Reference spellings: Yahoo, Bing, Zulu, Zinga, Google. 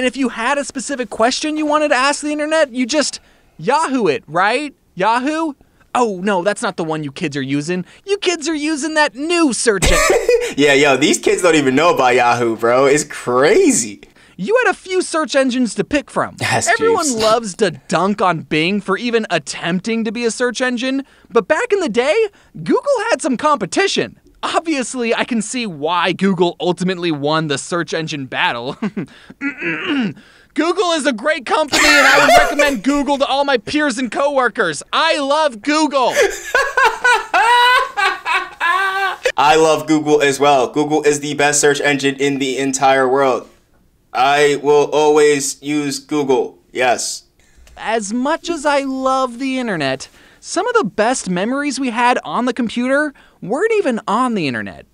And if you had a specific question you wanted to ask the internet, you just Yahoo it, right? Yahoo? Oh, no, that's not the one you kids are using. You kids are using that new search engine. Yeah, yo, these kids don't even know about Yahoo, bro. It's crazy. You had a few search engines to pick from. That's Everyone juice. Loves to dunk on Bing for even attempting to be a search engine. But back in the day, Google had some competition. Obviously, I can see why Google ultimately won the search engine battle. Google is a great company, and I would recommend Google to all my peers and coworkers. I love Google. I love Google as well. Google is the best search engine in the entire world. I will always use Google, yes. As much as I love the internet, some of the best memories we had on the computer weren't even on the internet.